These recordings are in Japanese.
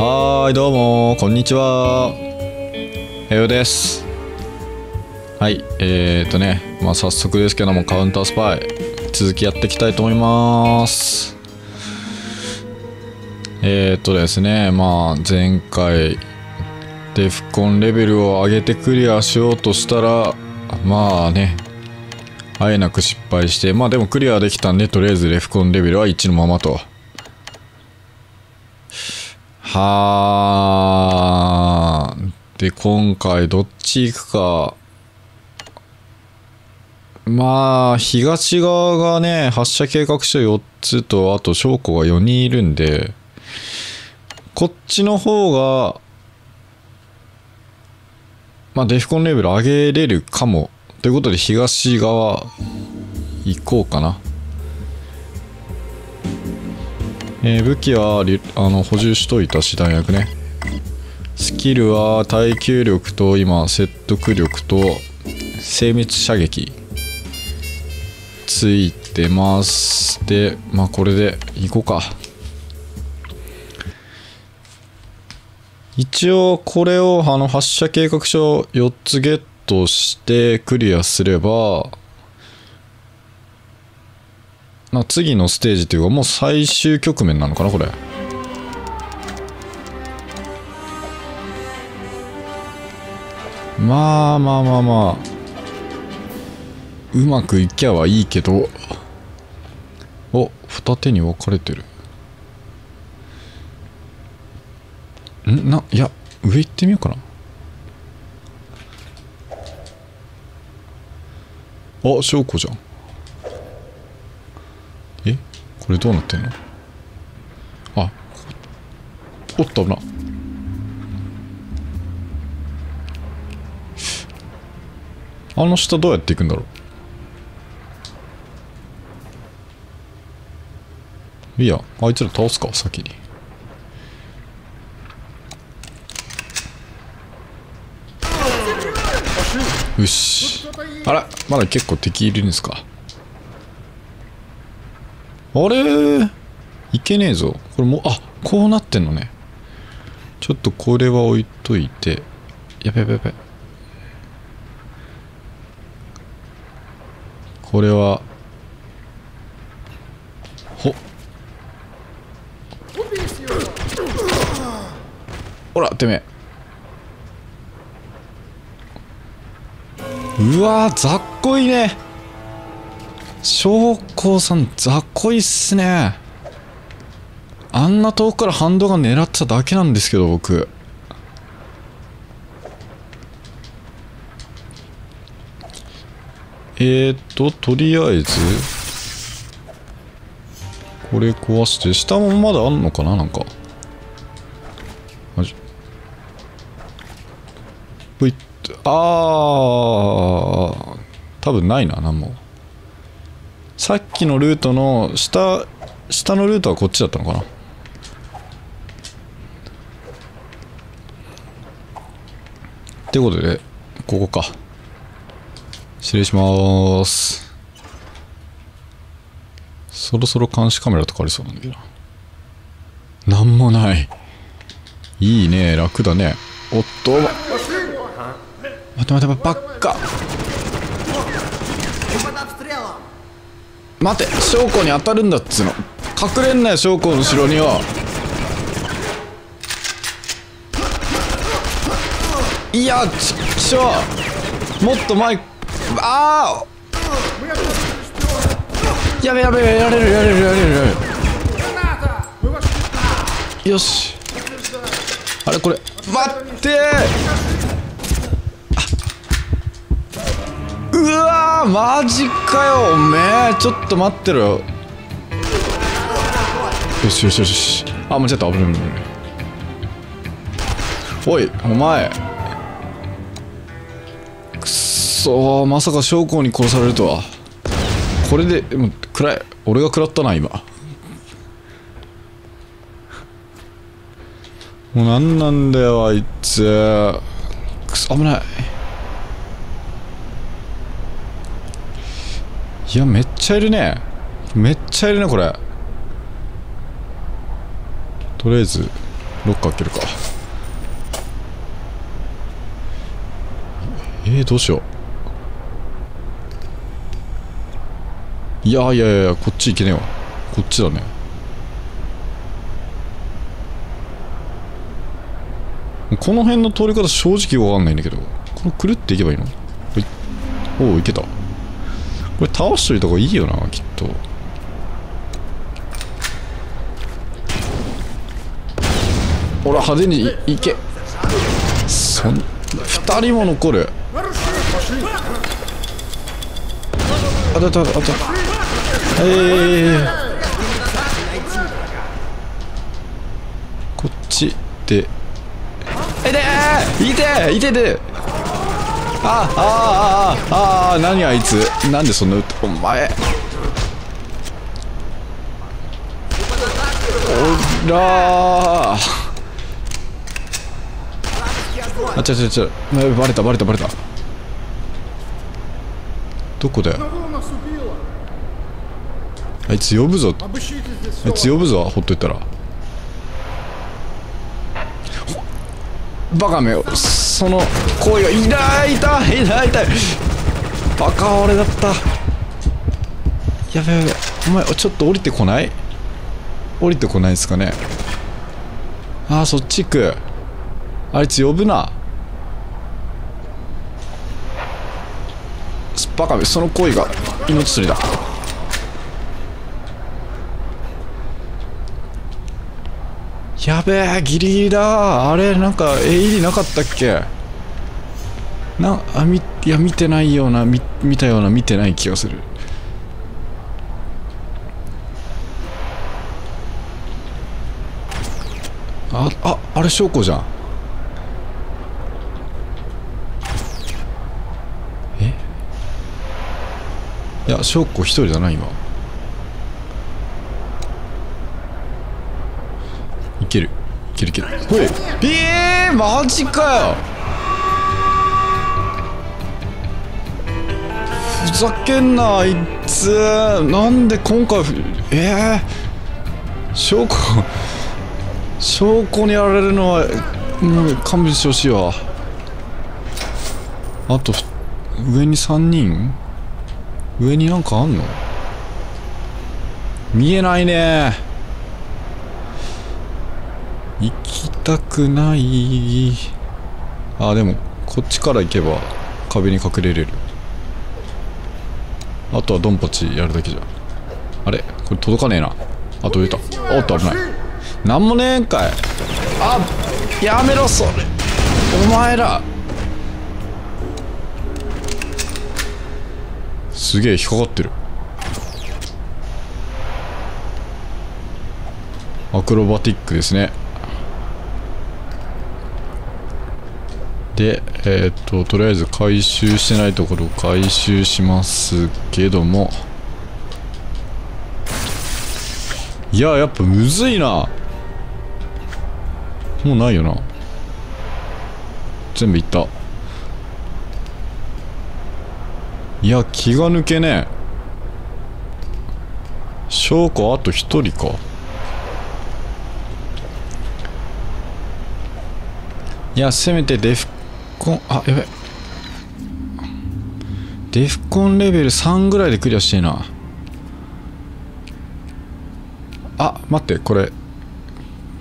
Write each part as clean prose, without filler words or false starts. はーい、どうもこんにちは、へよです。はい、まあ早速ですけども、カウンタースパイ続きやっていきたいと思います。ですね、まあ前回デフコンレベルを上げてクリアしようとしたら、まあね、あえなく失敗して、まあでもクリアできたんで、とりあえずデフコンレベルは1のままと。はーで、今回どっち行くか。まあ東側がね、発射計画書4つと、あと将校が4人いるんで、こっちの方がまあデフコンレベル上げれるかもということで、東側行こうかな。武器は補充しといたし、弾薬ね。スキルは耐久力と今説得力と精密射撃ついてます。で、まあこれでいこうか。一応これを発射計画書4つゲットしてクリアすれば、まあ次のステージというか、もう最終局面なのかなこれ。まあまあまあまあうまくいきゃはいいけど。お、二手に分かれてるんな。いや、上行ってみようかな。あ、証拠じゃん。え、これどうなってんの。あ、おっと、危な。あの下どうやって行くんだろう。いや、あいつら倒すか先に。よし。あら、まだ結構敵いるんですか。あれ、いけねえぞこれも。あ、こうなってんのね。ちょっとこれは置いといて。やべやべやべ。これはほっ、ほら、てめえ。うわー、ざっこいね。将校さんざっこいっすね。あんな遠くからハンドガン狙ってただけなんですけど僕。とりあえずこれ壊して、下もまだあんのかな。なんかぷいっと、ああ多分ないな、何も。さっきのルートの下のルートはこっちだったのかな。ってことで、ここか。失礼しまーす。そろそろ監視カメラとかありそうなんだけど。なんもない。いいね、楽だね。おっと、待て待て待て、ばっか。待て、将校に当たるんだっつうの。隠れんなよ将校の後ろによ。いや、ちっしょ、もっと前。ああ、やべやべ、やれるやれるやれるやれる。よし。あれ、これ待ってー。うわー、マジかよおめえ。ちょっと待ってろよ。よしよしよし。あ、間違った。危ない危ない。おいお前、くっそー、まさか将校に殺されるとは。これでもう暗い。俺が食らったな今。もうなんなんだよあいつ。くそ、危ない。いや、めっちゃいるね。めっちゃいるねこれ。とりあえずロッカー開けるか。どうしよう。いやこっち行けねえわ。こっちだね。この辺の通り方正直わかんないんだけど、このくるっていけばいいの？はい。おお、いけた。これ倒しといた方がいいよな、きっと。ほら、派手にいけ。2人も残る。あたたたた。こっちで。いて。何あいつ。なんでそんな打ってお前。おらー。あ、違う。バレた。どこだよ。あいつ呼ぶぞ。ほっといたら。バカめよ。その声が痛い。バカ俺だった。やべ。お前ちょっと降りてこないですかね。ああ、そっち行く。あいつ呼ぶな。バカめ、その行為が命取りだ。やべえ、ギリギリだ。あれ、なんか AED なかったっけな。見てない気がする。あれ証拠じゃん。いや、証拠一人だな、今。いける。ほい。マジかよ。ふざけんな、あいつ。なんで今回、証拠にやられるのは、もう勘弁してほしいわ。あと、上に3人上になんかあんの？見えないね。行きたくない。あ、でも、こっちから行けば壁に隠れれる。あとはドンパチやるだけじゃん。あれ？これ届かねえな。あと出た。おっと、危ない。なんもねえんかい。あ、やめろ、それ。お前ら。すげえ引っかかってる。アクロバティックですね。で、とりあえず回収してないところを回収しますけども。いや、やっぱむずいな。もうないよな。全部いった。いや、気が抜けねえ。証拠あと一人か。いや、せめてデフコン、あ、やべ。デフコンレベル3ぐらいでクリアしてえな。あ、待って、これ。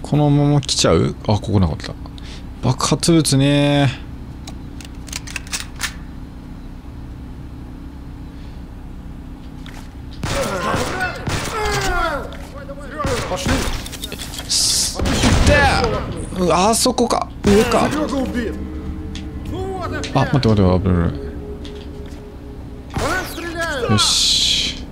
このまま来ちゃう？あ、ここなかった。爆発物ねえ。あそこか、上か。あ、待って。よし。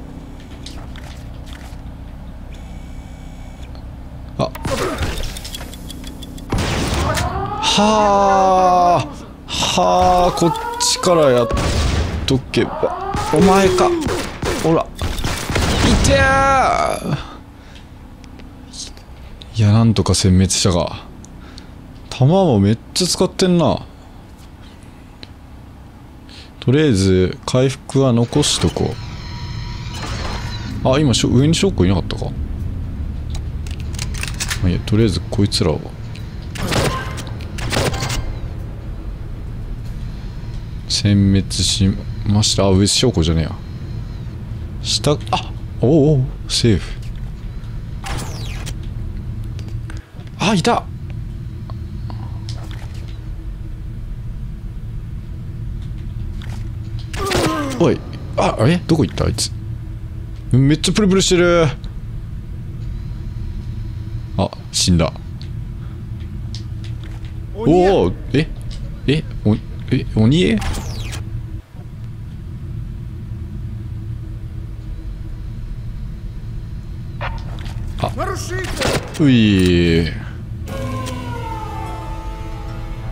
あ、はあ、こっちからやっとけば。お前か。ほら。いてー。いや、なんとか殲滅したが。弾もめっちゃ使ってんな。とりあえず回復は残しとこう。あ、今上に証拠いなかったか。まあ、いや、とりあえずこいつらを殲滅しました。あ、上昇庫じゃねえや。下、あ、おうおう、セーフ。あ、いた。おい、あ、あれどこ行ったあいつ。めっちゃプルプルしてる。あ、死んだ。おお、鬼え、あ、うい、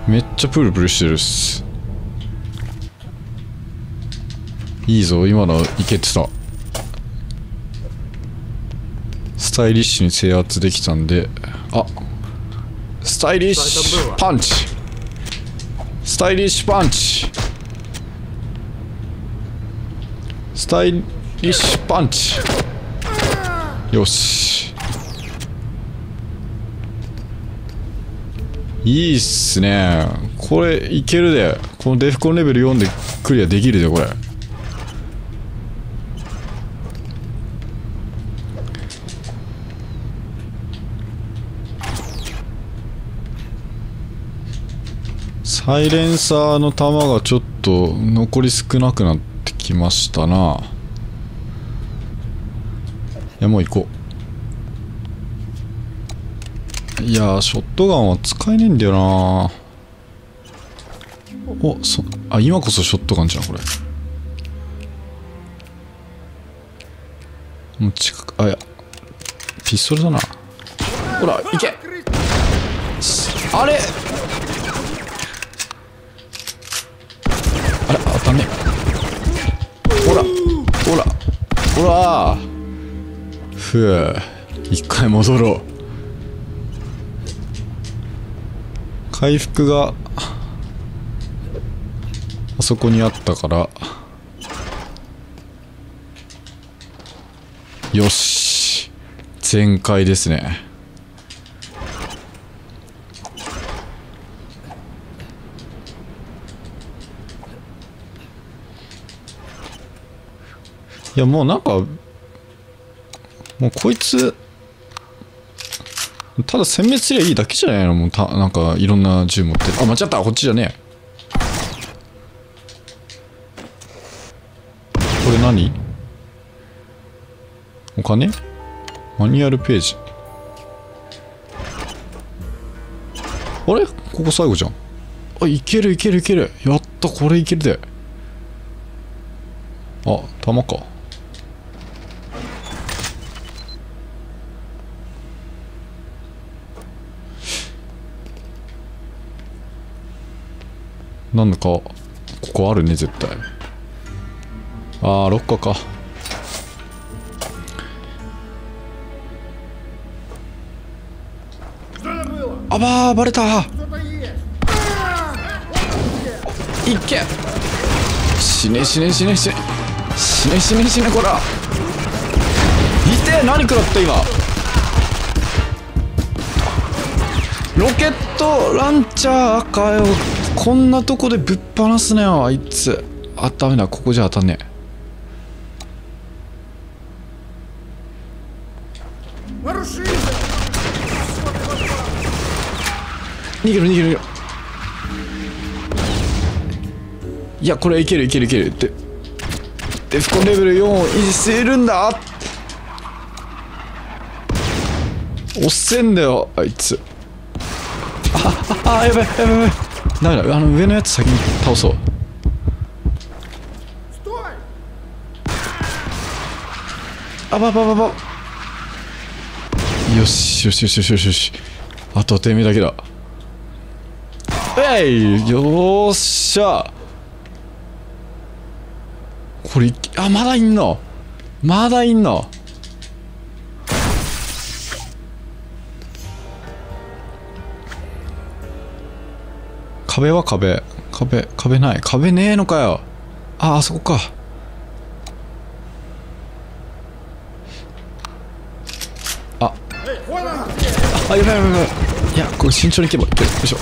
めっちゃプルプルしてるっす。いいぞ、今のいけてた。スタイリッシュに制圧できたんで、あ、スタイリッシュパンチ、スタイリッシュパンチ、スタイリッシュパンチ、よし、いいっすねこれ。いけるで、このデフコンレベル4でクリアできるでこれ。サイレンサーの弾がちょっと残り少なくなってきましたな。いや、もう行こう。いやー、ショットガンは使えねえんだよな。お、あ、今こそショットガンじゃんこれ。もう近く、あ、いやピストルだな。ほら行け。あれ、ダメ。ほらほらほら、ふう、一回戻ろう。回復があそこにあったから、よし、全開ですね。いや、もうなんか、もうこいつ、ただ殲滅すりゃいいだけじゃないの。もうなんかいろんな銃持ってる。あ、間違った、こっちじゃねえ。これ何、お金、マニュアルページ。あれ、ここ最後じゃん。あ、いけるいけるいける。やった、これいけるで。あ、弾か。なんだか、ここあるね、絶対。ああ、ロッカーか。あばー、バレたー。いけ。死ね死ね死ね死ね死ね死ね死ね、こら、痛え。何食らった今。ロケットランチャーかよ。こんなとこでぶっ放すなよあいつ。あ、ダメだ、ここじゃ当たんねえ。逃げろ逃げろ逃げろ。いや、これいけるいけるいけるって。デフコンレベル4を維持しているんだ。押せんだよあいつ。ああ、やばいやばいやばい。ダメだ、あの上のやつ先に倒そう。あばばばば。よしよしよしよしよしよし。あとてめえだけだ。えい、よっしゃ。これ、あ、まだいんの、まだいんの。壁は壁ない、壁ねえのかよ。あ、あそこか。ああ、やばいやばいやばい。いや、これ慎重にいけばいける。よいしょ。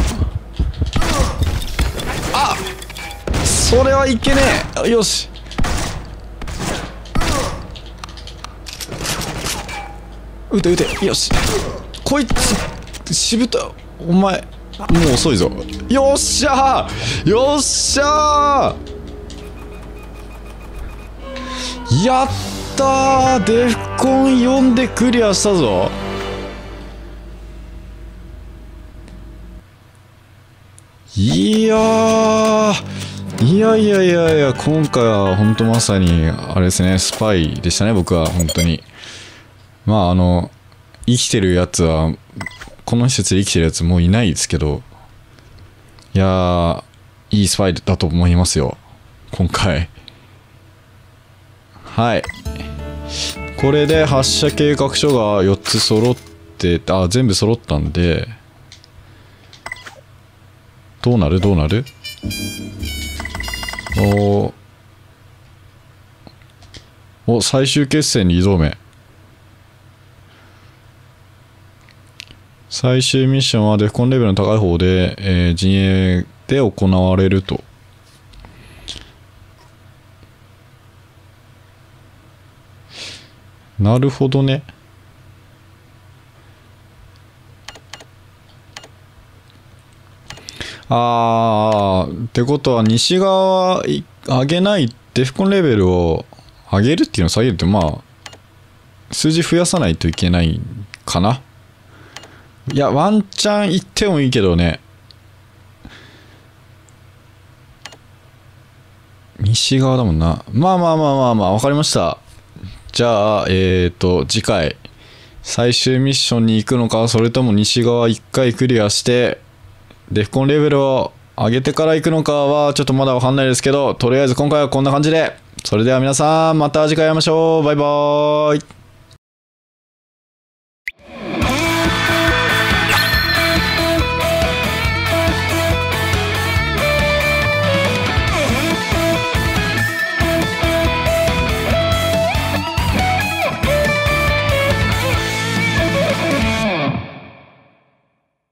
あっ、それはいけねえ。よし、撃て撃て。よし、こいつしぶとい。お前もう遅いぞ。よっしゃー、よっしゃー、やったー。デフコン4でクリアしたぞ。いやー、いやいやいやいや、今回は本当まさにあれですね、スパイでしたね。僕は本当に、まあ生きてるやつはこの施設で生きてるやつもういないですけど、いやー、いいスパイだと思いますよ今回。はい、これで発射計画書が4つ揃って、あ、全部揃ったんで、どうなるどうなる。お、最終決戦に挑め。最終ミッションはデフコンレベルの高い方で、陣営で行われると。なるほどね。あー、ってことは西側は上げない、デフコンレベルを上げるっていうのを下げるって、まあ数字増やさないといけないかな。いや、ワンチャン行ってもいいけどね。西側だもんな。まあまあまあまあまあ、わかりました。じゃあ、次回、最終ミッションに行くのか、それとも西側1回クリアして、デフコンレベルを上げてから行くのかは、ちょっとまだわかんないですけど、とりあえず今回はこんな感じで。それでは皆さん、また次回会いましょう。バイバーイ。